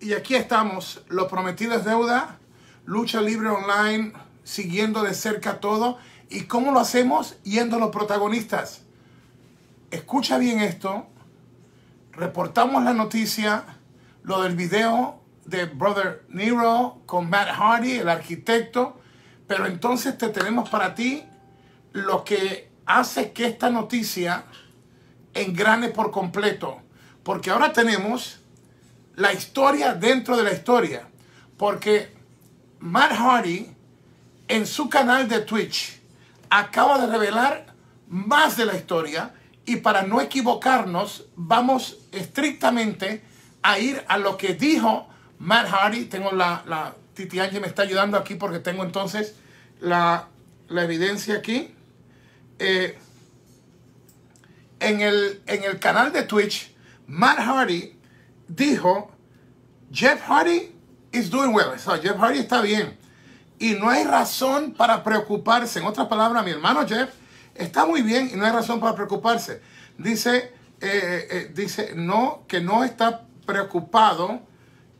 Y aquí estamos, Lo Prometido es Deuda, Lucha Libre Online, siguiendo de cerca todo. ¿Y cómo lo hacemos? Yendo a los protagonistas. Escucha bien esto. Reportamos la noticia, lo del video de Brother Nero con Matt Hardy, el arquitecto. Pero entonces te tenemos para ti lo que hace que esta noticia engrane por completo. Porque ahora tenemos la historia dentro de la historia. Porque Matt Hardy en su canal de Twitch acaba de revelar más de la historia. Y para no equivocarnos, vamos estrictamente a ir a lo que dijo Matt Hardy. Tengo la Titi Angie me está ayudando aquí porque tengo entonces la evidencia aquí. En el canal de Twitch, Matt Hardy dijo, Jeff Hardy is doing well. O sea, Jeff Hardy está bien. Y no hay razón para preocuparse. En otras palabras, mi hermano Jeff está muy bien y no hay razón para preocuparse. Dice, no, que no está preocupado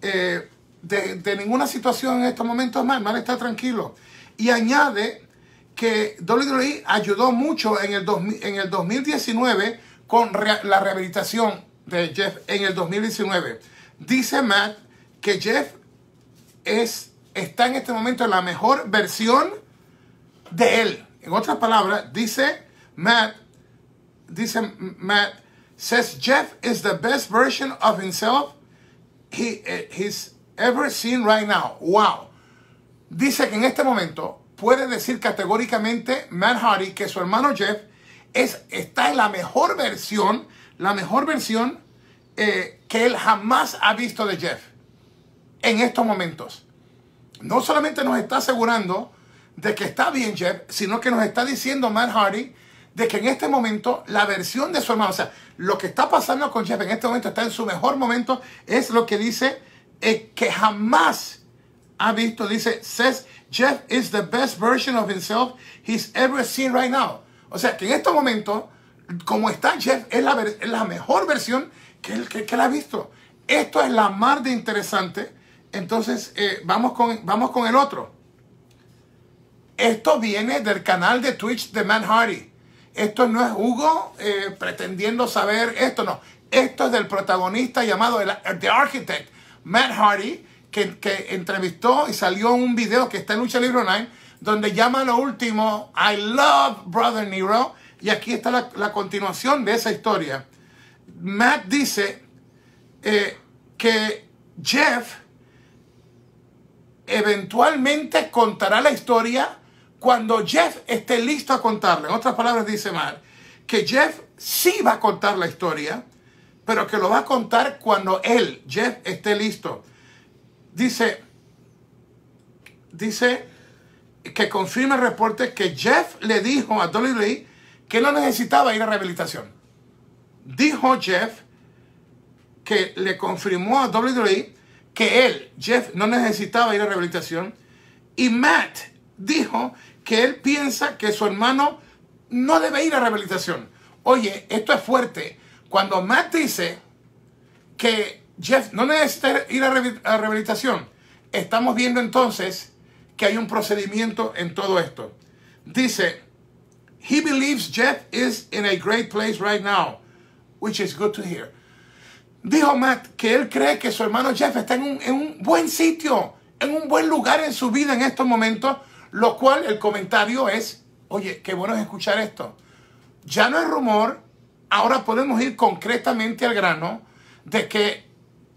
de ninguna situación en estos momentos más. Mal está tranquilo. Y añade que WWE ayudó mucho en el 2019 con la rehabilitación de Jeff en el 2019. Dice Matt que Jeff está en este momento en la mejor versión de él. En otras palabras, dice Matt, says Jeff is the best version of himself he's ever seen right now. Wow. Dice que en este momento puede decir categóricamente Matt Hardy que su hermano Jeff está en la mejor versión que él jamás ha visto de Jeff en estos momentos. No solamente nos está asegurando de que está bien Jeff, sino que nos está diciendo Matt Hardy de que en este momento la versión de su hermano, o sea, lo que está pasando con Jeff en este momento está en su mejor momento, es lo que dice que jamás ha visto. Dice, says Jeff is the best version of himself he's ever seen right now. O sea, que en este momento, como está Jeff, es la mejor versión que él ha visto. Esto es la mar de interesante. Entonces, vamos con el otro. Esto viene del canal de Twitch de Matt Hardy. Esto no es Hugo pretendiendo saber esto, no. Esto es del protagonista llamado The Architect, Matt Hardy, que entrevistó y salió un video que está en Lucha Libre Online, donde llama a lo último, I love Brother Nero. Y aquí está la continuación de esa historia. Matt dice que Jeff eventualmente contará la historia cuando Jeff esté listo a contarla. En otras palabras, dice Matt que Jeff sí va a contar la historia, pero que lo va a contar cuando él, Jeff, esté listo. Dice que confirma el reporte que Jeff le dijo a WWE que no necesitaba ir a rehabilitación. Dijo Jeff que le confirmó a WWE que él, Jeff, no necesitaba ir a rehabilitación. Y Matt dijo que él piensa que su hermano no debe ir a rehabilitación. Oye, esto es fuerte. Cuando Matt dice que Jeff no necesita ir a rehabilitación, estamos viendo entonces que hay un procedimiento en todo esto. Dice, he believes Jeff is in a great place right now, which is good to hear. Dijo Matt que él cree que su hermano Jeff está en un buen sitio, en un buen lugar en su vida en estos momentos, lo cual el comentario es, oye, qué bueno es escuchar esto. Ya no es rumor, ahora podemos ir concretamente al grano de que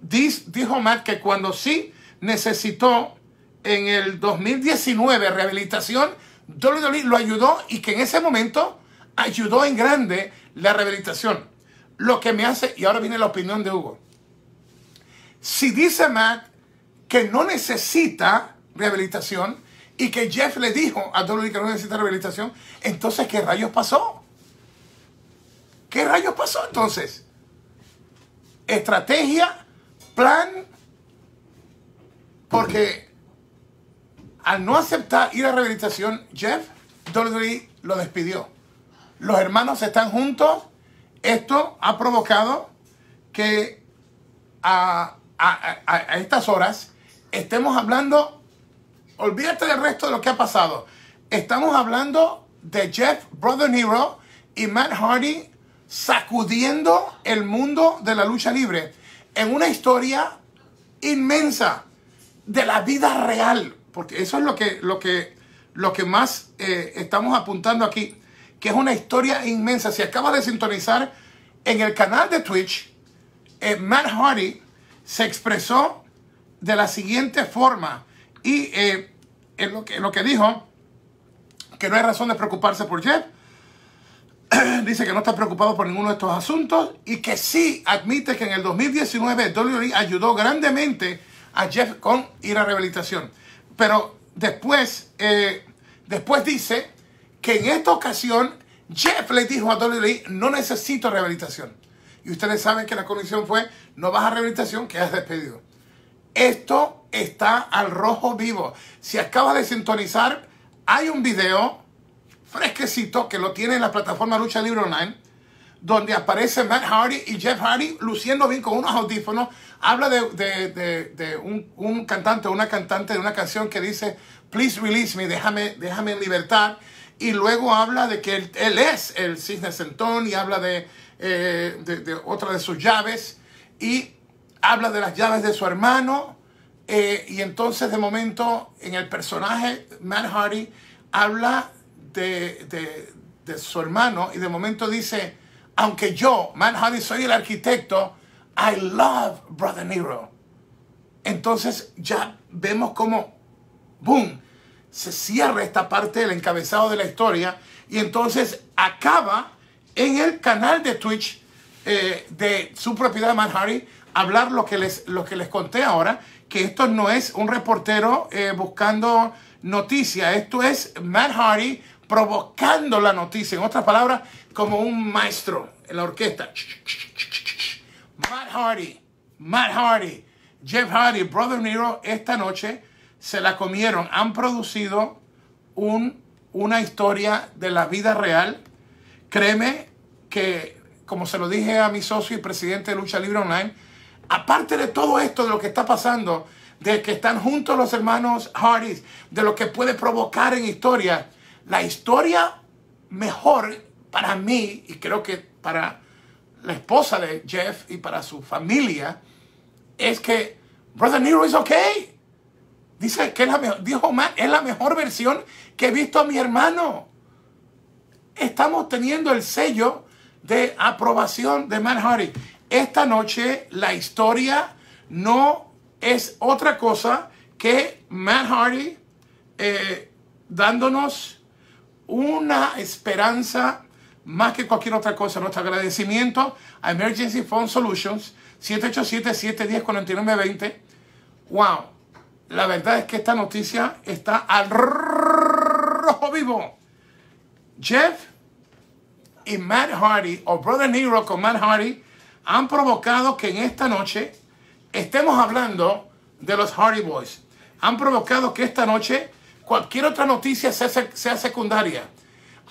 dijo Matt que cuando sí necesitó en el 2019 rehabilitación, WWE lo ayudó y que en ese momento ayudó en grande la rehabilitación. Lo que me hace, y ahora viene la opinión de Hugo. Si dice Matt que no necesita rehabilitación y que Jeff le dijo a WWE que no necesita rehabilitación, entonces, ¿qué rayos pasó? ¿Qué rayos pasó entonces? Estrategia, plan, porque al no aceptar ir a rehabilitación, Jeff, WWE lo despidió. Los hermanos están juntos. Esto ha provocado que a estas horas estemos hablando, olvídate del resto de lo que ha pasado, estamos hablando de Jeff Brother Nero y Matt Hardy sacudiendo el mundo de la lucha libre en una historia inmensa de la vida real, porque eso es lo que más estamos apuntando aquí, que es una historia inmensa. Si acabas de sintonizar en el canal de Twitch, Matt Hardy se expresó de la siguiente forma y en lo que dijo, que no hay razón de preocuparse por Jeff, dice que no está preocupado por ninguno de estos asuntos y que sí admite que en el 2019 WWE ayudó grandemente a Jeff con ir a rehabilitación. Pero después dice que en esta ocasión Jeff le dijo a WWE, no necesito rehabilitación. Y ustedes saben que la condición fue, no vas a rehabilitación, quedas despedido. Esto está al rojo vivo. Si acabas de sintonizar, hay un video fresquecito que lo tiene en la plataforma Lucha Libre Online, donde aparece Matt Hardy y Jeff Hardy luciendo bien con unos audífonos. Habla de un cantante o una cantante de una canción que dice Please Release Me, déjame en libertad. Y luego habla de que él es el Cisne Sentón y habla de otra de sus llaves y habla de las llaves de su hermano. Y entonces de momento en el personaje Matt Hardy habla de su hermano y de momento dice, aunque yo, Matt Hardy, soy el arquitecto, I love Brother Nero. Entonces ya vemos como, boom, se cierra esta parte del encabezado de la historia y entonces acaba en el canal de Twitch de su propiedad, Matt Hardy, hablar lo que les conté ahora, que esto no es un reportero buscando noticia, esto es Matt Hardy provocando la noticia, en otras palabras, como un maestro en la orquesta. Matt Hardy, Jeff Hardy, Brother Nero, esta noche se la comieron. Han producido una historia de la vida real. Créeme que, como se lo dije a mi socio y presidente de Lucha Libre Online, aparte de todo esto, de lo que está pasando, de que están juntos los hermanos Hardys, de lo que puede provocar en historia, la historia mejor para mí, y creo que para la esposa de Jeff y para su familia, es que Brother Nero is okay. Dice que dijo Matt, es la mejor versión que he visto a mi hermano. Estamos teniendo el sello de aprobación de Matt Hardy. Esta noche la historia no es otra cosa que Matt Hardy dándonos una esperanza más que cualquier otra cosa. Nuestro agradecimiento a Emergency Phone Solutions, 787-710-4920. Wow, la verdad es que esta noticia está al rojo vivo. Jeff y Matt Hardy, o Brother Nero con Matt Hardy, han provocado que en esta noche estemos hablando de los Hardy Boys. Han provocado que esta noche cualquier otra noticia sea secundaria.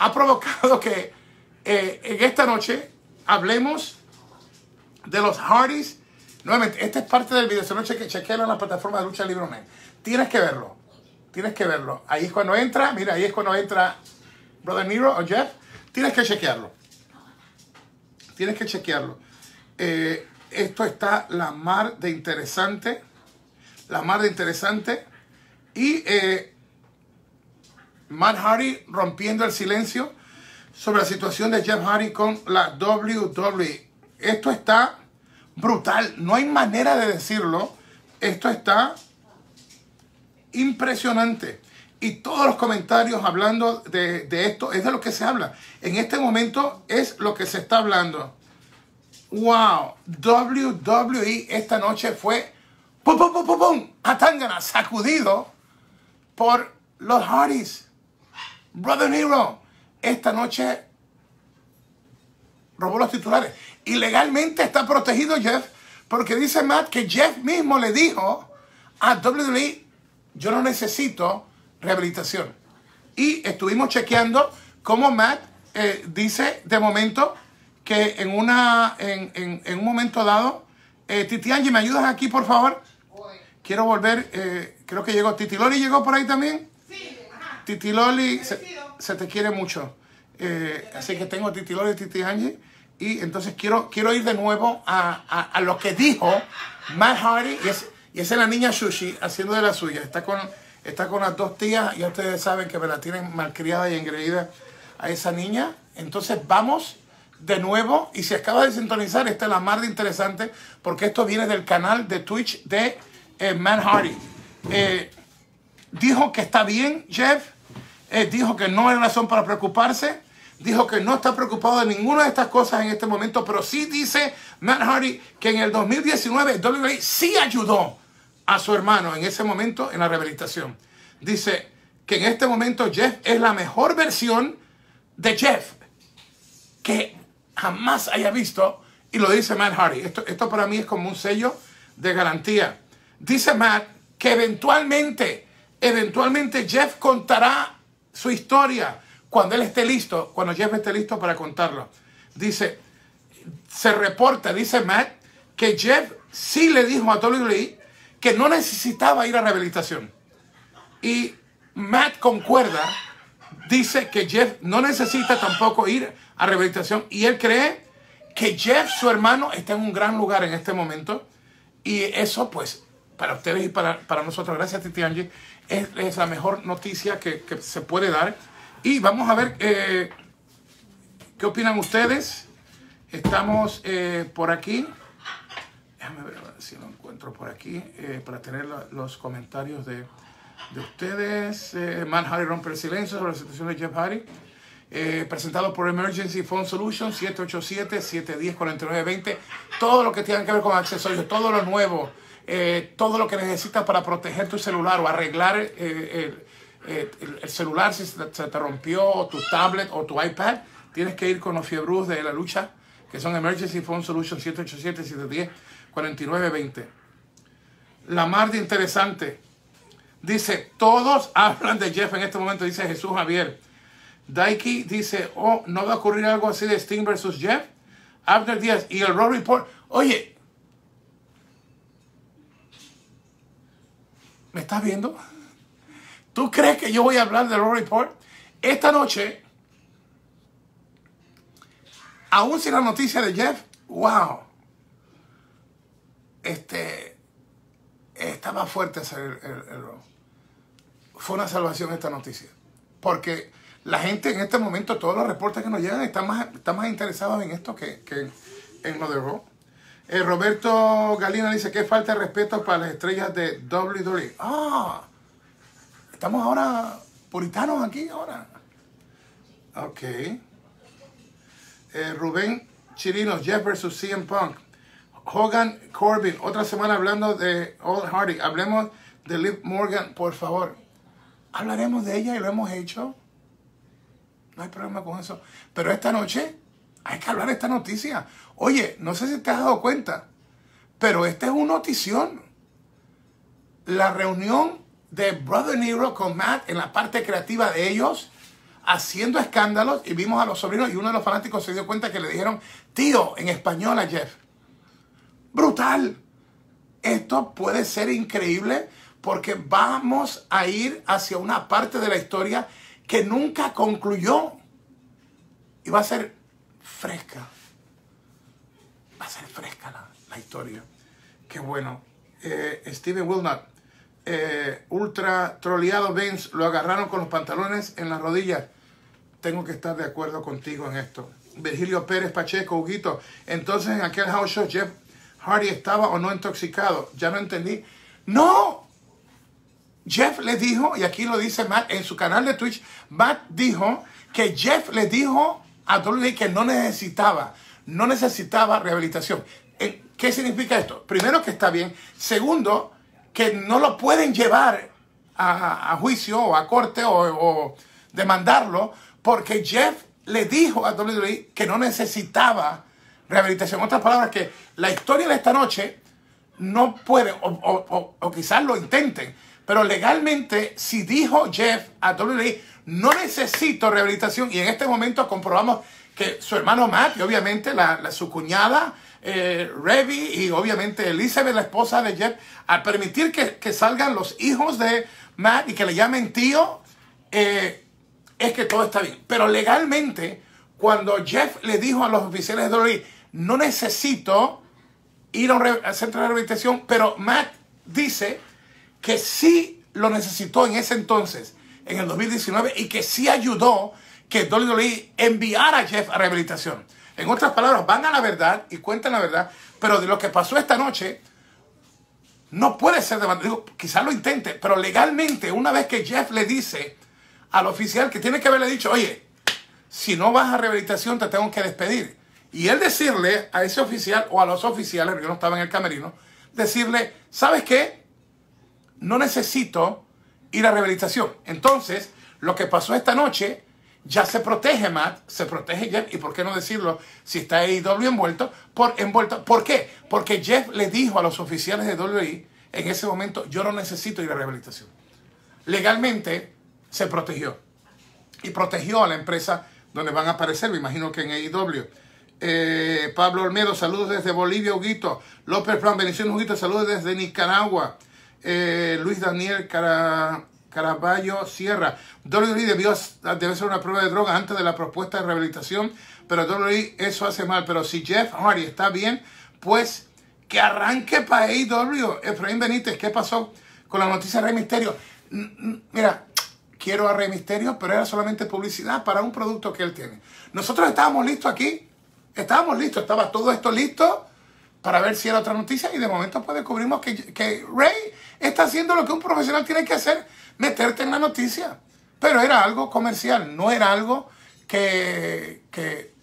Ha provocado que en esta noche hablemos de los Hardys. Nuevamente, esta es parte del video. Esta noche que chequean en la plataforma de Lucha Libre Online. Tienes que verlo. Tienes que verlo. Ahí es cuando entra. Mira, ahí es cuando entra Brother Nero o Jeff. Tienes que chequearlo. Tienes que chequearlo. Esto está la mar de interesante. La mar de interesante. Y Matt Hardy rompiendo el silencio sobre la situación de Jeff Hardy con la WWE. Esto está brutal. No hay manera de decirlo. Esto está impresionante. Y todos los comentarios hablando de esto es de lo que se habla. En este momento es lo que se está hablando. ¡Wow! WWE esta noche fue ¡pum, pum, pum, pum, pum! ¡A tangana! Sacudido por los Hardys. Brother Nero esta noche robó los titulares. Ilegalmente está protegido Jeff, porque dice Matt que Jeff mismo le dijo a WWE, yo no necesito rehabilitación. Y estuvimos chequeando cómo Matt dice de momento que en un momento dado Titi Angie, ¿me ayudas aquí, por favor? Quiero volver, creo que llegó. ¿Titi Loli llegó por ahí también? Sí. Ajá. Titi Loli, se te quiere mucho. Así que tengo Titi Loli y Titi Angie. Y entonces quiero ir de nuevo a lo que dijo Matt Hardy. Y esa es la niña Sushi haciendo de la suya. Está con las dos tías. Ya ustedes saben que me la tienen malcriada y engreída a esa niña. Entonces vamos de nuevo. Y si acabas de sintonizar, esta es la más interesante, porque esto viene del canal de Twitch de Matt Hardy. Dijo que está bien, Jeff. Dijo que no hay razón para preocuparse. Dijo que no está preocupado de ninguna de estas cosas en este momento, pero sí dice Matt Hardy que en el 2019 WWE sí ayudó a su hermano en ese momento en la rehabilitación. Dice que en este momento Jeff es la mejor versión de Jeff que jamás haya visto, y lo dice Matt Hardy. Esto para mí es como un sello de garantía. Dice Matt que eventualmente Jeff contará su historia cuando él esté listo, cuando Jeff esté listo para contarlo. Dice, se reporta, dice Matt, que Jeff sí le dijo a WWE que no necesitaba ir a rehabilitación. Y Matt concuerda, dice que Jeff no necesita tampoco ir a rehabilitación. Y él cree que Jeff, su hermano, está en un gran lugar en este momento. Y eso, pues, para ustedes y para nosotros, gracias Titi Angie, es la mejor noticia que se puede dar. Y vamos a ver qué opinan ustedes. Estamos por aquí. Déjame ver si lo encuentro por aquí para tener los comentarios de ustedes. Matt Hardy rompe el silencio sobre la situación de Jeff Hardy. Presentado por Emergency Phone Solutions, 787-710-4920. Todo lo que tiene que ver con accesorios, todo lo nuevo, todo lo que necesitas para proteger tu celular o arreglar el celular, si se te rompió, o tu tablet o tu iPad, tienes que ir con los fiebrús de la lucha, que son Emergency Phone Solutions, 787-710-4920. La más de interesante. Dice, todos hablan de Jeff en este momento, dice Jesús Javier. Daiki dice, oh, ¿no va a ocurrir algo así de Sting versus Jeff? After Díaz y el Raw Report. Oye, ¿me estás viendo? ¿Tú crees que yo voy a hablar del Raw Report? Esta noche, aún sin la noticia de Jeff, wow. Estaba fuerte hacer el Raw. Fue una salvación esta noticia. Porque la gente en este momento, todos los reportes que nos llegan, están más interesados en esto que en lo de Raw. Roberto Galina dice que falta de respeto para las estrellas de WWE. ¡Ah! Estamos ahora puritanos aquí, ahora. Ok. Rubén Chirino, Jeff vs. CM Punk. Hogan Corbin, otra semana hablando de Old Hardy. Hablemos de Liv Morgan, por favor. Hablaremos de ella y lo hemos hecho. No hay problema con eso. Pero esta noche hay que hablar de esta noticia. Oye, no sé si te has dado cuenta, pero esta es una notición. La reunión de Brother Nero con Matt en la parte creativa de ellos haciendo escándalos, y vimos a los sobrinos, y uno de los fanáticos se dio cuenta que le dijeron tío en español a Jeff. Brutal. Esto puede ser increíble porque vamos a ir hacia una parte de la historia que nunca concluyó y va a ser fresca. Va a ser fresca la historia. Qué bueno. Steven Wilnut, ultra troleado Vince, lo agarraron con los pantalones en las rodillas. Tengo que estar de acuerdo contigo en esto. Virgilio Pérez Pacheco, Huguito, entonces en aquel house show Jeff Hardy estaba o no intoxicado, ya no entendí. ¡No! Jeff le dijo, y aquí lo dice Matt en su canal de Twitch, Matt dijo que Jeff le dijo a WWE que no necesitaba rehabilitación. ¿Qué significa esto? Primero, que está bien. Segundo, que no lo pueden llevar a juicio o a corte o demandarlo, porque Jeff le dijo a WWE que no necesitaba rehabilitación. En otras palabras, que la historia de esta noche no puede, o quizás lo intenten, pero legalmente, si dijo Jeff a WWE, no necesito rehabilitación, y en este momento comprobamos que su hermano Matt, y obviamente su cuñada, Revy y obviamente Elizabeth, la esposa de Jeff, al permitir que salgan los hijos de Matt y que le llamen tío, es que todo está bien. Pero legalmente, cuando Jeff le dijo a los oficiales de Dolly, no necesito ir a un centro de rehabilitación, pero Matt dice que sí lo necesitó en ese entonces, en el 2019, y que sí ayudó que Dolly Dolly enviara a Jeff a rehabilitación. En otras palabras, van a la verdad y cuentan la verdad, pero de lo que pasó esta noche no puede ser demandado. Quizás lo intente, pero legalmente, una vez que Jeff le dice al oficial que tiene que haberle dicho, oye, si no vas a rehabilitación te tengo que despedir, y él decirle a ese oficial o a los oficiales, porque yo no estaba en el camerino, decirle, ¿sabes qué? No necesito ir a rehabilitación. Entonces, lo que pasó esta noche ya se protege Matt, se protege Jeff, y por qué no decirlo si está AEW envuelto, ¿por qué? Porque Jeff le dijo a los oficiales de WWE en ese momento, yo no necesito ir a rehabilitación. Legalmente se protegió y protegió a la empresa donde van a aparecer, me imagino que en AEW. Pablo Olmedo, saludos desde Bolivia, Huguito. López Fran, bendiciones, Huguito, saludos desde Nicaragua. Luis Daniel Caraballo Sierra. WWE debe ser una prueba de droga antes de la propuesta de rehabilitación, pero WWE eso hace mal. Pero si Jeff Hardy está bien, pues que arranque para AEW. Efraín Benítez, ¿qué pasó con la noticia de Rey Misterio? Mira, quiero a Rey Misterio, pero era solamente publicidad para un producto que él tiene. Nosotros estábamos listos aquí. Estábamos listos, estaba todo esto listo para ver si era otra noticia, y de momento pues descubrimos que Rey está haciendo lo que un profesional tiene que hacer, meterte en la noticia. Pero era algo comercial, no era algo que...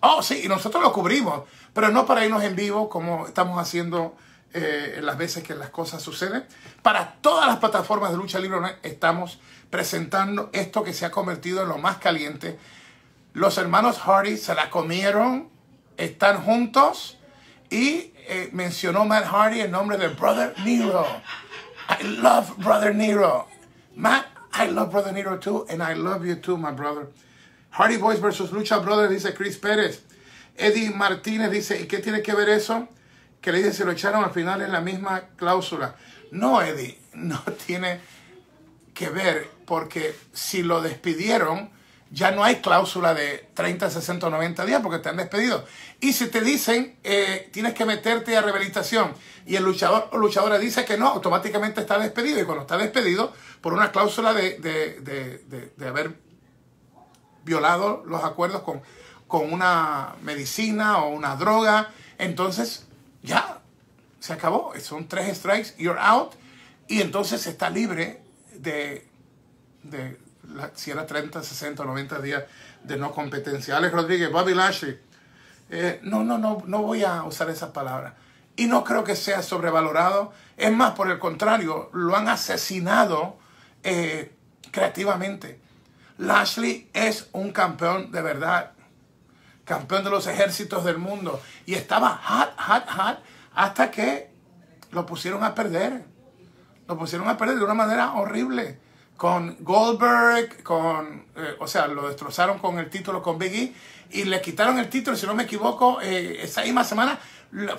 Oh, sí, y nosotros lo cubrimos, pero no para irnos en vivo como estamos haciendo las veces que las cosas suceden. Para todas las plataformas de lucha libre estamos presentando esto que se ha convertido en lo más caliente. Los hermanos Hardy se la comieron, están juntos, y mencionó Matt Hardy el nombre de Brother Nero. I love Brother Nero. Matt, I love Brother Nero too, and I love you too, my brother. Hardy Boys versus Lucha Brothers, dice Chris Pérez. Eddie Martínez dice, ¿y qué tiene que ver eso? Que le dice, si lo echaron al final en la misma cláusula. No, Eddie, no tiene que ver, porque si lo despidieron, ya no hay cláusula de 30, 60, 90 días porque te han despedido. Y si te dicen, tienes que meterte a rehabilitación, y el luchador o luchadora dice que no, automáticamente está despedido. Y cuando está despedido por una cláusula de haber violado los acuerdos con una medicina o una droga, entonces ya se acabó. Son 3 strikes, you're out. Y entonces está libre de si era 30, 60, 90 días de no competencia. Alex Rodríguez, Bobby Lashley. No voy a usar esas palabras. Y no creo que sea sobrevalorado. Es más, por el contrario, lo han asesinado creativamente. Lashley es un campeón de verdad. Campeón de los ejércitos del mundo. Y estaba hot hasta que lo pusieron a perder. Lo pusieron a perder de una manera horrible. Con Goldberg, o sea, lo destrozaron con el título con Big E, y le quitaron el título, si no me equivoco, esa misma semana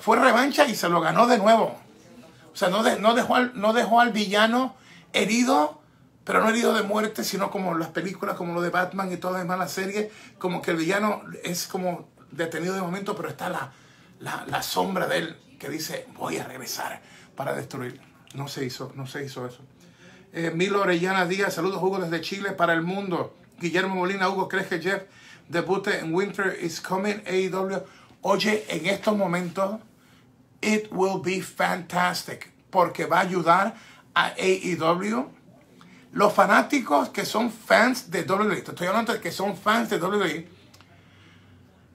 fue revancha y se lo ganó de nuevo. O sea, no dejó al villano herido, pero no herido de muerte, sino como las películas, como lo de Batman y todas las malas series, como que el villano es como detenido de momento, pero está la sombra de él que dice, voy a regresar para destruir. No se hizo eso. Milo Orellana Díaz, saludos Hugo desde Chile para el mundo. Guillermo Molina, Hugo, ¿crees que Jeff debute en Winter is Coming AEW? Oye, en estos momentos, it will be fantastic, porque va a ayudar a AEW. Los fanáticos que son fans de WWE, te estoy hablando de que son fans de WWE,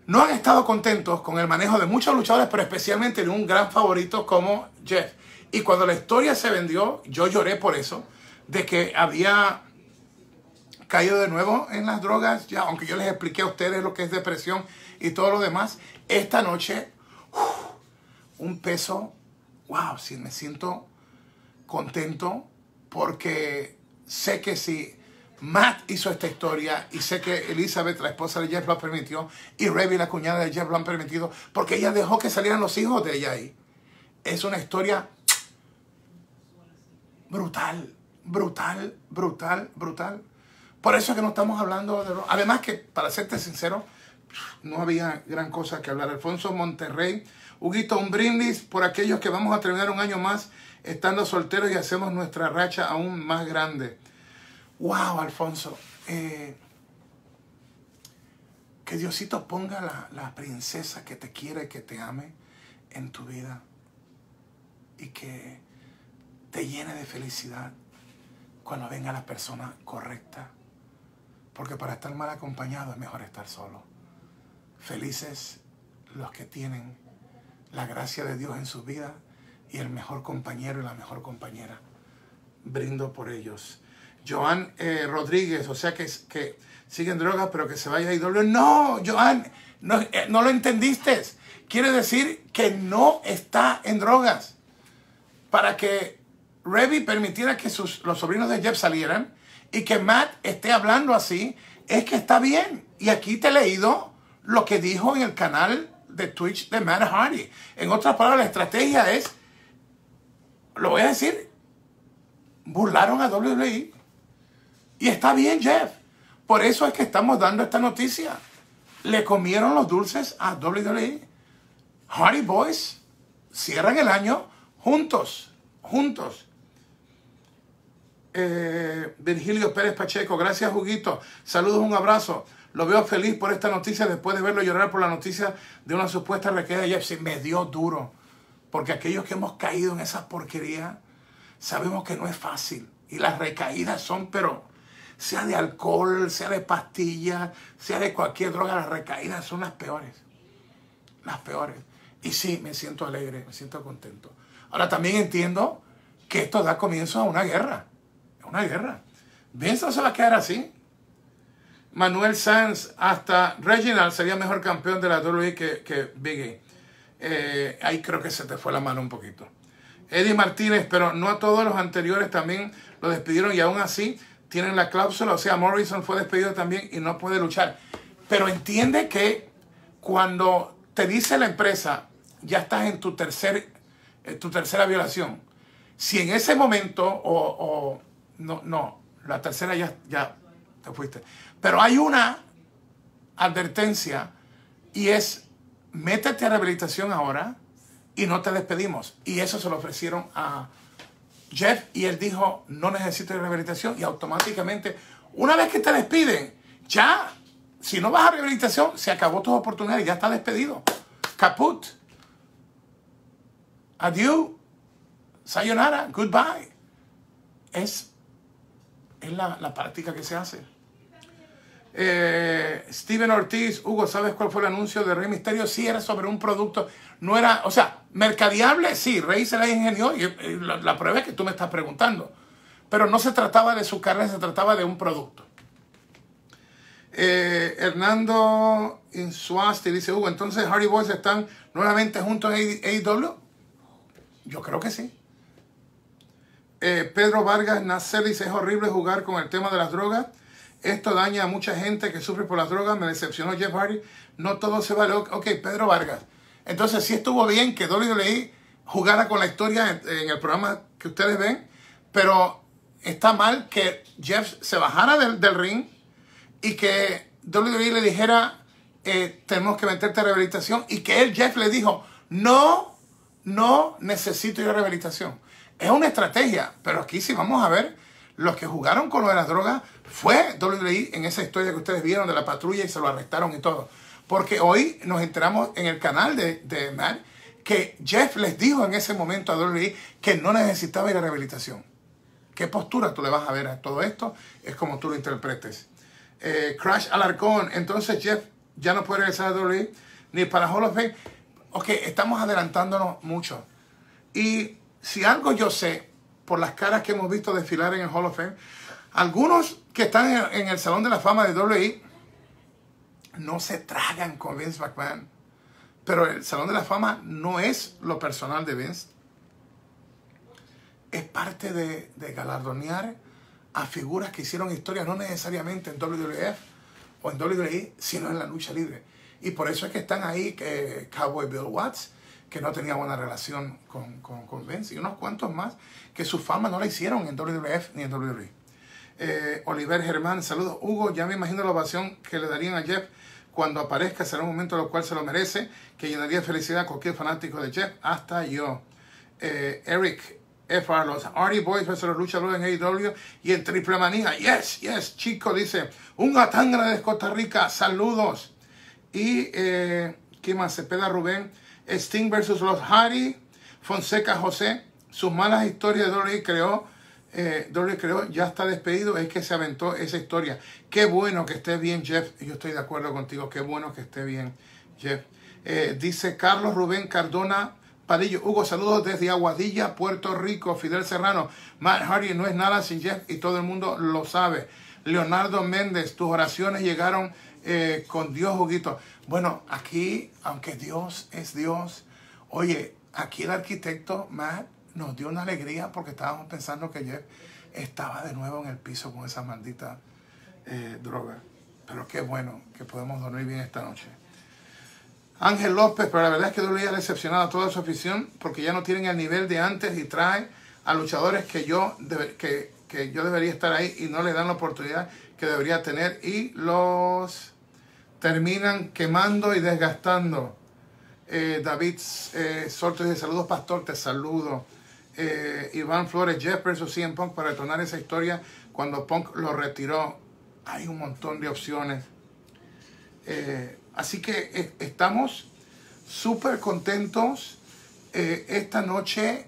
no han estado contentos con el manejo de muchos luchadores, pero especialmente de un gran favorito como Jeff. Y cuando la historia se vendió, yo lloré por eso, de que había caído de nuevo en las drogas, ya, aunque yo les expliqué a ustedes lo que es depresión y todo lo demás. Esta noche, un peso, wow, sí, me siento contento, porque sé que si Matt hizo esta historia y sé que Elizabeth, la esposa de Jeff Blum, permitió, y Reby, la cuñada de Jeff Blum, permitido, porque ella dejó que salieran los hijos de ella ahí. Es una historia brutal, brutal, brutal, brutal. Por eso es que no estamos hablando de... Además que, para serte sincero, no había gran cosa que hablar. Alfonso Monterrey, Huguito, un brindis por aquellos que vamos a terminar un año más estando solteros y hacemos nuestra racha aún más grande. Wow, Alfonso, que Diosito ponga la princesa que te quiere, que te ame en tu vida y que te llene de felicidad cuando venga la persona correcta, porque para estar mal acompañado es mejor estar solo. Felices los que tienen la gracia de Dios en su vida y el mejor compañero y la mejor compañera. Brindo por ellos. Joan Rodríguez, o sea que siguen drogas, pero que se vaya y doble. No, Joan, no lo entendiste. Quiere decir que no está en drogas. Para que Reby permitiera que los sobrinos de Jeff salieran y que Matt esté hablando así, es que está bien. Y aquí te he leído lo que dijo en el canal de Twitch de Matt Hardy. En otras palabras, la estrategia es, lo voy a decir, burlaron a WWE. Y está bien, Jeff. Por eso es que estamos dando esta noticia. Le comieron los dulces a WWE. Hardy Boys cierran el año juntos. Juntos. Virgilio Pérez Pacheco. Gracias, Huguito. Saludos, un abrazo. Lo veo feliz por esta noticia después de verlo llorar por la noticia de una supuesta requerida de Jeff. Sí, me dio duro. Porque aquellos que hemos caído en esa porquería sabemos que no es fácil. Y las recaídas son, pero... sea de alcohol, sea de pastillas, sea de cualquier droga, las recaídas son las peores. Las peores. Y sí, me siento alegre, me siento contento. Ahora también entiendo que esto da comienzo a una guerra. A una guerra. Vince no se va a quedar así. Manuel Sanz, hasta Reginald sería mejor campeón de la WWE que Biggie. Ahí creo que se te fue la mano un poquito. Eddie Martínez, pero no a todos los anteriores también lo despidieron y aún así... tienen la cláusula, o sea, Morrison fue despedido también y no puede luchar. Pero entiende que cuando te dice la empresa, ya estás en tu tercera violación. Si en ese momento, la tercera ya te fuiste. Pero hay una advertencia y es, métete a rehabilitación ahora y no te despedimos. Y eso se lo ofrecieron a Jeff y él dijo, no necesito rehabilitación, y automáticamente, una vez que te despiden, ya, si no vas a rehabilitación, se acabó tu oportunidad y ya está despedido. Caput. Adiós. Sayonara. Goodbye. Es la práctica que se hace. Steven Ortiz, Hugo, ¿sabes cuál fue el anuncio de Rey Mysterio? Sí, era sobre un producto, no era, o sea, mercadeable, sí, Rey se la ingenió y la prueba es que tú me estás preguntando, pero no se trataba de su carne, se trataba de un producto. Hernando Insuasti dice, Hugo, entonces Hardy Boys están nuevamente juntos en AEW. Yo creo que sí. Pedro Vargas Nacer dice, es horrible jugar con el tema de las drogas. Esto daña a mucha gente que sufre por las drogas. Me decepcionó Jeff Hardy. No todo se vale. Ok, Pedro Vargas. Entonces, sí estuvo bien que WWE jugara con la historia en el programa que ustedes ven. Pero está mal que Jeff se bajara del ring y que WWE le dijera, tenemos que meterte a rehabilitación. Y que él, Jeff, le dijo, no necesito ir a rehabilitación. Es una estrategia. Pero aquí sí vamos a ver. Los que jugaron con lo de las drogas fue WWE en esa historia que ustedes vieron de la patrulla y se lo arrestaron y todo. Porque hoy nos enteramos en el canal de Matt que Jeff les dijo en ese momento a WWE que no necesitaba ir a rehabilitación. ¿Qué postura tú le vas a ver a todo esto? Es como tú lo interpretes. Crash Alarcón. Entonces Jeff ya no puede regresar a WWE ni para Hall of Fame. Ok, estamos adelantándonos mucho. Y si algo yo sé... por las caras que hemos visto desfilar en el Hall of Fame, algunos que están en el Salón de la Fama de WWE no se tragan con Vince McMahon, pero el Salón de la Fama no es lo personal de Vince, es parte de galardonear a figuras que hicieron historia no necesariamente en WWF o en WWE, sino en la lucha libre. Y por eso es que están ahí Cowboy Bill Watts, que no tenía buena relación con Vince, y unos cuantos más que su fama no la hicieron en WWF ni en WWE. Oliver Germán, saludos. Hugo, ya me imagino la ovación que le darían a Jeff cuando aparezca. Será un momento en el cual se lo merece, que llenaría de felicidad a cualquier fanático de Jeff, hasta yo. Eric F.R. Los Hardy Boys versus los luchadores en AEW y en Triple Manía. Yes, yes, chico, dice. Un Atangana de Costa Rica, saludos. Y ¿qué más? Cepeda Rubén, Sting versus los Hardy. Fonseca José, sus malas historias de Dolly creó. Dolly creó, ya está despedido, es que se aventó esa historia. Qué bueno que esté bien, Jeff. Yo estoy de acuerdo contigo, qué bueno que esté bien, Jeff. Dice Carlos Rubén Cardona Padillo, Hugo, saludos desde Aguadilla, Puerto Rico. Fidel Serrano, Matt Hardy no es nada sin Jeff y todo el mundo lo sabe. Leonardo Méndez, tus oraciones llegaron con Dios, Huguito. Bueno, aquí, aunque Dios es Dios, oye, aquí el arquitecto Matt nos dio una alegría porque estábamos pensando que Jeff estaba de nuevo en el piso con esa maldita droga. Pero qué bueno que podemos dormir bien esta noche. Ángel López, pero la verdad es que WWE ha decepcionado a toda su afición porque ya no tienen el nivel de antes y traen a luchadores que yo debería estar ahí y no le dan la oportunidad que debería tener y los terminan quemando y desgastando. David Sorto dice, saludos pastor, te saludo. Iván Flores, Jeff versus CM Punk para retornar esa historia cuando Punk lo retiró. Hay un montón de opciones. Así que estamos súper contentos. Esta noche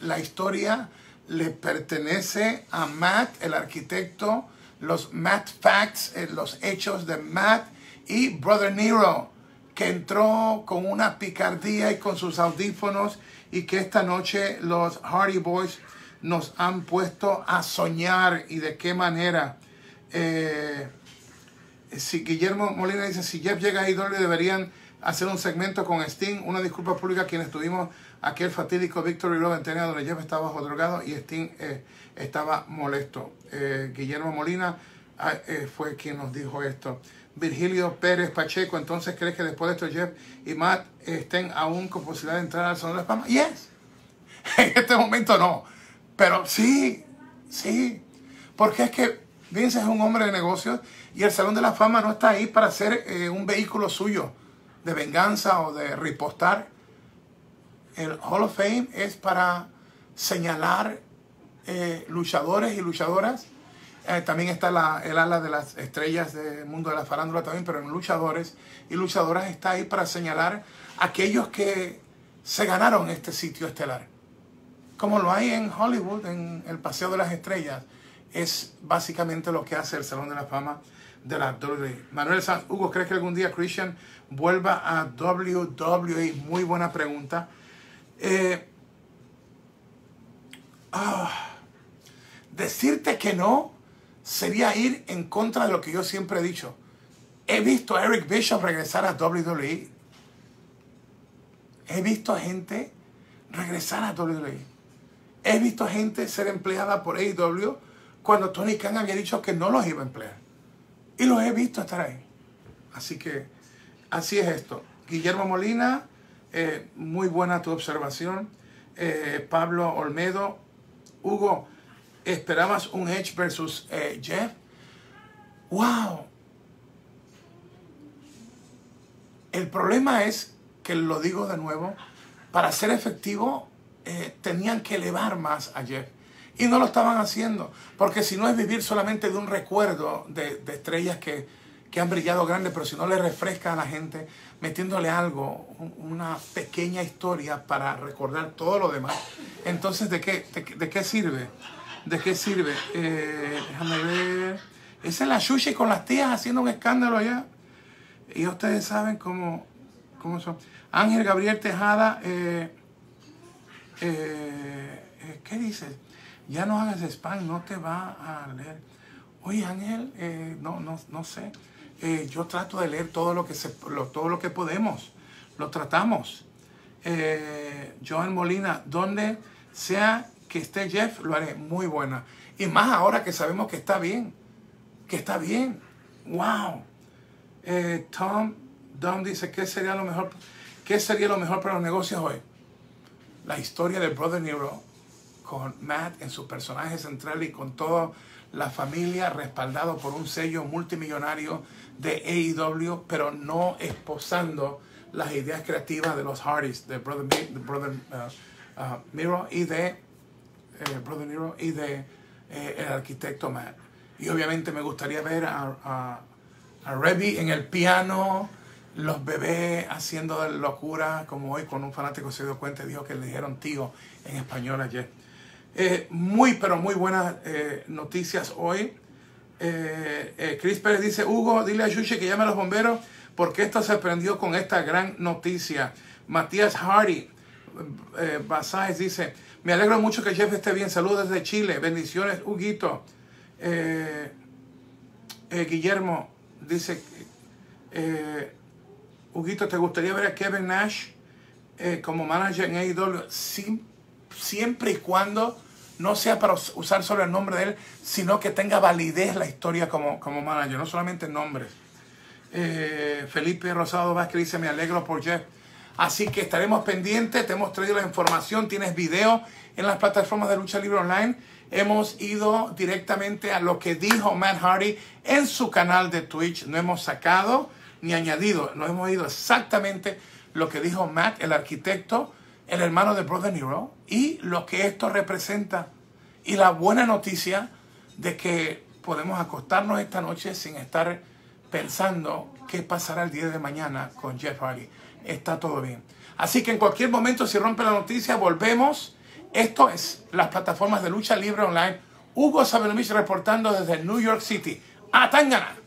la historia le pertenece a Matt, el arquitecto, los Matt Facts, los hechos de Matt y Brother Nero, que entró con una picardía y con sus audífonos y que esta noche los Hardy Boys nos han puesto a soñar y de qué manera. Si Guillermo Molina dice, si Jeff llega a IW deberían hacer un segmento con Sting. Una disculpa pública a quienes tuvimos aquel fatídico Victory Road en Tenia, donde Jeff estaba bajo drogado y Sting estaba molesto. Guillermo Molina fue quien nos dijo esto. Virgilio Pérez Pacheco, entonces ¿crees que después de esto Jeff y Matt estén aún con posibilidad de entrar al Salón de la Fama? Yes. En este momento no, pero sí, sí, porque es que Vince es un hombre de negocios y el Salón de la Fama no está ahí para ser un vehículo suyo de venganza o de ripostar. El Hall of Fame es para señalar luchadores y luchadoras. También está el ala de las estrellas del mundo de la farándula también, pero en luchadores y luchadoras está ahí para señalar aquellos que se ganaron este sitio estelar. Como lo hay en Hollywood, en el Paseo de las Estrellas, es básicamente lo que hace el Salón de la Fama de la WWE. Manuel Sanz, Hugo, ¿crees que algún día Christian vuelva a WWE? Muy buena pregunta. Decirte que no sería ir en contra de lo que yo siempre he dicho. He visto a Eric Bischoff regresar a WWE. He visto a gente regresar a WWE. He visto a gente ser empleada por AEW cuando Tony Khan había dicho que no los iba a emplear. Y los he visto estar ahí. Así que así es esto. Guillermo Molina, muy buena tu observación. Pablo Olmedo, Hugo, ¿esperabas un Edge versus Jeff? ¡Wow! El problema es, que lo digo de nuevo, para ser efectivo tenían que elevar más a Jeff. Y no lo estaban haciendo. Porque si no es vivir solamente de un recuerdo de estrellas que han brillado grandes, pero si no le refresca a la gente metiéndole algo, una pequeña historia para recordar todo lo demás, entonces ¿de qué sirve? ¿De qué sirve? Déjame ver. Esa es la Xuxi con las tías haciendo un escándalo allá. Y ustedes saben cómo son. Ángel Gabriel Tejada. ¿Qué dices? Ya no hagas spam, no te va a leer. Oye, Ángel, no sé. Yo trato de leer todo lo que podemos. Lo tratamos. Joan Molina, donde sea que esté Jeff, lo haré muy buena. Y más ahora que sabemos que está bien. Que está bien. ¡Wow! Tom Dunn dice, ¿qué sería lo mejor para los negocios hoy? La historia de Brother Nero con Matt en su personaje central y con toda la familia respaldado por un sello multimillonario de AEW, pero no esposando las ideas creativas de los Hardys, de Brother Nero y de el arquitecto Matt. Y obviamente me gustaría ver a Reby en el piano, los bebés haciendo locura, como hoy con un fanático se dio cuenta y dijo que le dijeron tío en español ayer. Muy, pero muy buenas noticias hoy. Chris Pérez dice, Hugo, dile a Yushi que llame a los bomberos porque esta se prendió con esta gran noticia. Matías Hardy Basáez dice, me alegro mucho que Jeff esté bien. Saludos desde Chile. Bendiciones, Huguito. Guillermo dice, Huguito, ¿te gustaría ver a Kevin Nash como manager en AEW? Sí. Siempre y cuando no sea para usar solo el nombre de él, sino que tenga validez la historia como manager, no solamente nombres. Felipe Rosado Vázquez dice, me alegro por Jeff. Así que estaremos pendientes, te hemos traído la información, tienes video en las plataformas de Lucha Libre Online. Hemos ido directamente a lo que dijo Matt Hardy en su canal de Twitch. No hemos sacado ni añadido, no hemos ido exactamente lo que dijo Matt, el arquitecto, el hermano de Brother Nero, y lo que esto representa. Y la buena noticia de que podemos acostarnos esta noche sin estar pensando qué pasará el día de mañana con Jeff Hardy. Está todo bien. Así que en cualquier momento, si rompe la noticia, volvemos. Esto es las plataformas de Lucha Libre Online. Hugo Sabelovich reportando desde New York City. ¡Atangana!